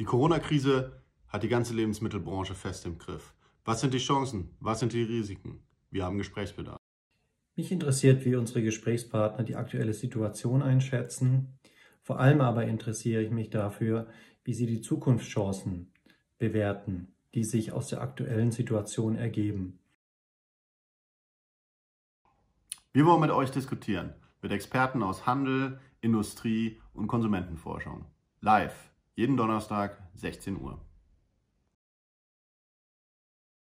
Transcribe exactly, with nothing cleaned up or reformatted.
Die Corona-Krise hat die ganze Lebensmittelbranche fest im Griff. Was sind die Chancen? Was sind die Risiken? Wir haben Gesprächsbedarf. Mich interessiert, wie unsere Gesprächspartner die aktuelle Situation einschätzen. Vor allem aber interessiere ich mich dafür, wie sie die Zukunftschancen bewerten, die sich aus der aktuellen Situation ergeben. Wir wollen mit euch diskutieren, mit Experten aus Handel, Industrie und Konsumentenforschung. Live, jeden Donnerstag, sechzehn Uhr.